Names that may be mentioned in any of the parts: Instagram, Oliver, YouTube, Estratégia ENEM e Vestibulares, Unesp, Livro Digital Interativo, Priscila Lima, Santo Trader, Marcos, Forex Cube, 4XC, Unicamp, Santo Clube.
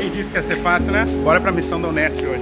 Quem disse que ia ser fácil, né? Bora pra missão da Unesp hoje.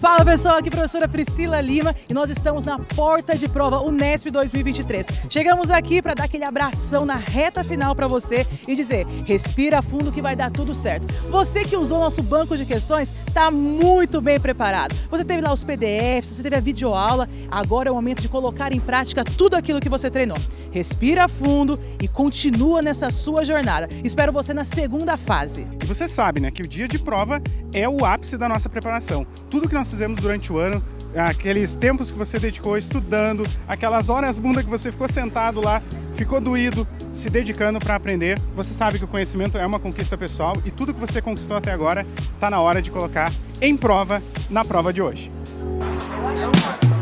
Fala pessoal, aqui é a professora Priscila Lima e nós estamos na porta de prova Unesp 2023. Chegamos aqui para dar aquele abração na reta final para você e dizer, respira fundo que vai dar tudo certo. Você que usou nosso banco de questões está muito bem preparado. Você teve lá os PDFs, você teve a videoaula, agora é o momento de colocar em prática tudo aquilo que você treinou. Respira fundo e continua nessa sua jornada. Espero você na segunda fase. E você sabe, né, que o dia de prova é o ápice da nossa preparação. Tudo que nós fizemos durante o ano, aqueles tempos que você dedicou estudando, aquelas horas bunda que você ficou sentado lá, ficou doído, se dedicando para aprender. Você sabe que o conhecimento é uma conquista pessoal e tudo que você conquistou até agora está na hora de colocar em prova na prova de hoje. Ai, é verdade.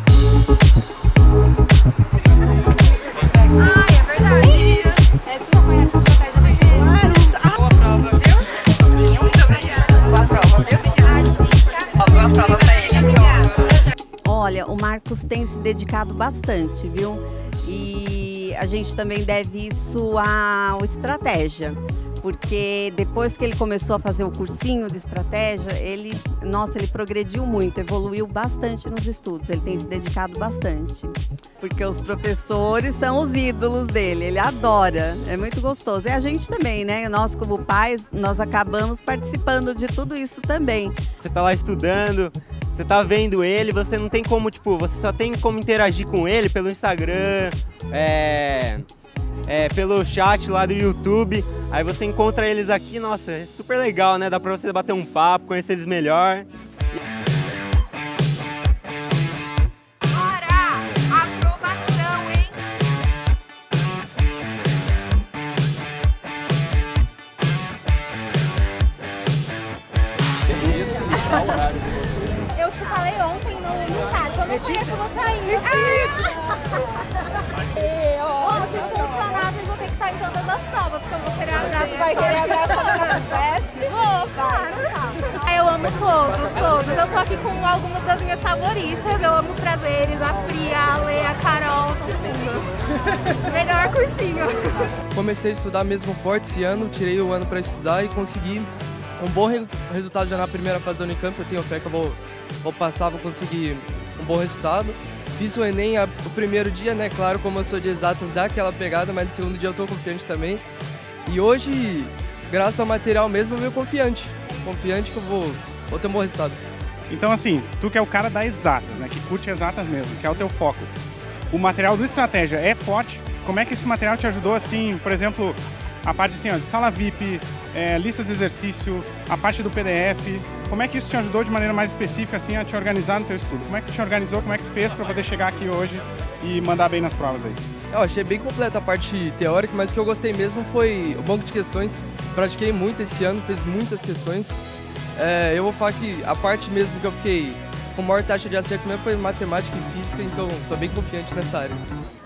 Você já conhece a estratégia do Gênero. Boa prova, viu? Sim, muito obrigada. Boa prova, viu? Boa prova pra ele. Olha, o Marcos tem se dedicado bastante, viu? E a gente também deve isso à estratégia, porque depois que ele começou a fazer o cursinho de estratégia, ele progrediu muito, evoluiu bastante nos estudos, ele tem se dedicado bastante. Porque os professores são os ídolos dele, ele adora, é muito gostoso. E a gente também, né? Nós como pais, nós acabamos participando de tudo isso também. Você tá lá estudando, você tá vendo ele, você não tem como, tipo, você só tem como interagir com ele pelo Instagram, pelo chat lá do YouTube, aí você encontra eles aqui, nossa, é super legal, né? Dá pra você bater um papo, conhecer eles melhor. Bora! Aprovação, hein? Eu te falei ontem no chat, eu não conheço você ainda. Vai querer abraçar o veste? Vou, claro. Eu amo todos. Eu tô aqui com algumas das minhas favoritas. Eu amo Prazeres, a Pri, a Lê, a Carol, todo mundo. Melhor cursinho. Comecei a estudar mesmo forte esse ano, tirei o ano para estudar e consegui um bom resultado já na primeira fase do Unicamp. Eu tenho fé que eu vou passar, vou conseguir um bom resultado. Fiz o Enem o primeiro dia, né? Claro, como eu sou de exatas, dá aquela pegada, mas no segundo dia eu tô confiante também. E hoje, graças ao material mesmo, eu venho confiante. Confiante que eu vou ter um bom resultado. Então assim, tu que é o cara da exatas, né? Que curte exatas mesmo, que é o teu foco. O material do Estratégia é forte. Como é que esse material te ajudou assim, por exemplo, a parte assim, ó, de sala VIP, listas de exercício, a parte do PDF. Como é que isso te ajudou de maneira mais específica assim, a te organizar no teu estudo? Como é que tu te organizou, como é que tu fez para poder chegar aqui hoje e mandar bem nas provas aí? Eu achei bem completa a parte teórica, mas o que eu gostei mesmo foi o banco de questões. Pratiquei muito esse ano, fiz muitas questões. Eu vou falar que a parte mesmo que eu fiquei com maior taxa de acerto mesmo foi matemática e física, então estou bem confiante nessa área.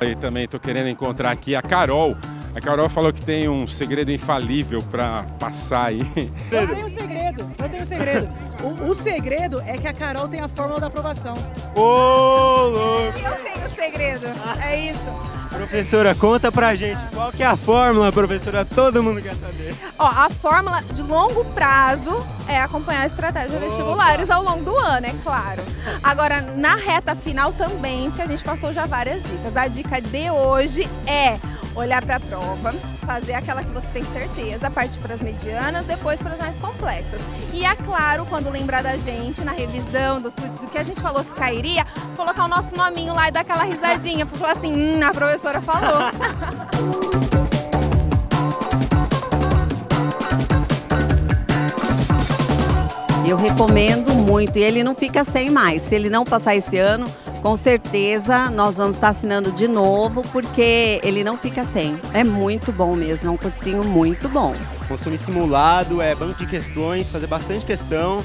E também estou querendo encontrar aqui a Carol. A Carol falou que tem um segredo infalível para passar aí. Eu tenho um segredo, eu tenho um segredo. O segredo é que a Carol tem a fórmula da aprovação. Ô, louco! Eu tenho o segredo, é isso. Professora, conta pra gente, qual que é a fórmula, professora? Todo mundo quer saber. Ó, a fórmula de longo prazo é acompanhar a estratégia vestibulares ao longo do ano, é claro. Agora, na reta final também, que a gente passou já várias dicas. A dica de hoje é olhar para a prova, fazer aquela que você tem certeza, partir para as medianas, depois para as mais complexas. E é claro, quando lembrar da gente, na revisão do que a gente falou que cairia, colocar o nosso nominho lá e dar aquela risadinha, para falar assim, a professora falou. Eu recomendo muito, e ele não fica sem mais, se ele não passar esse ano, com certeza nós vamos estar assinando de novo, porque ele não fica sem. É muito bom mesmo, é um cursinho muito bom. Consumir simulado, banco de questões, fazer bastante questão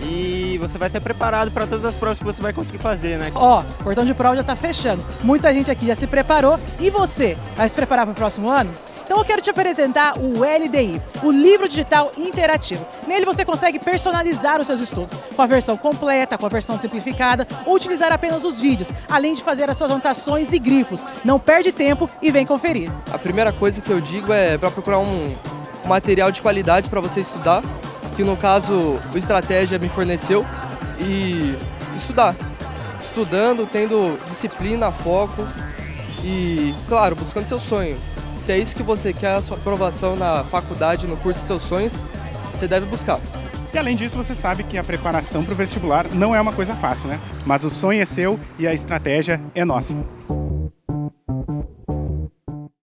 e você vai estar preparado para todas as provas que você vai conseguir fazer, né? Ó, o portão de prova já está fechando. Muita gente aqui já se preparou. E você, vai se preparar para o próximo ano? Então eu quero te apresentar o LDI, o Livro Digital Interativo. Nele você consegue personalizar os seus estudos, com a versão completa, com a versão simplificada, ou utilizar apenas os vídeos, além de fazer as suas anotações e grifos. Não perde tempo e vem conferir. A primeira coisa que eu digo é para procurar um material de qualidade para você estudar, que no caso o Estratégia me forneceu, e estudar. Estudando, tendo disciplina, foco e, claro, buscando seu sonho. Se é isso que você quer, a sua aprovação na faculdade, no curso dos seus sonhos, você deve buscar. E além disso, você sabe que a preparação para o vestibular não é uma coisa fácil, né? Mas o sonho é seu e a estratégia é nossa.